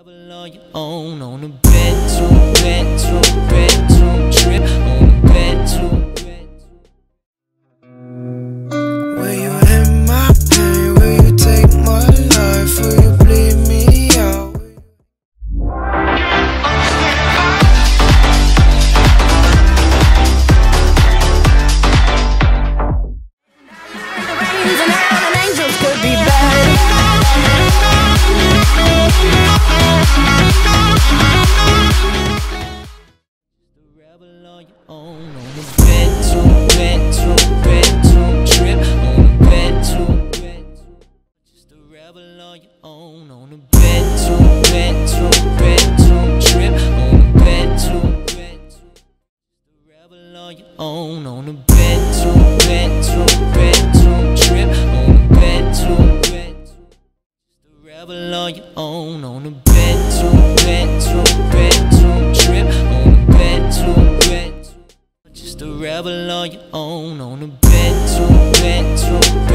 Travel on your own on a bedroom trip on a bedroom. Will you end my pain? Will you take my life? Will you bleed me out? On a bedroom trip on a bedroom. Travel on your own on a bedroom trip on a bedroom. Travel on your own on a bedroom trip on a bedroom. Just a rebel on your own on a bedroom.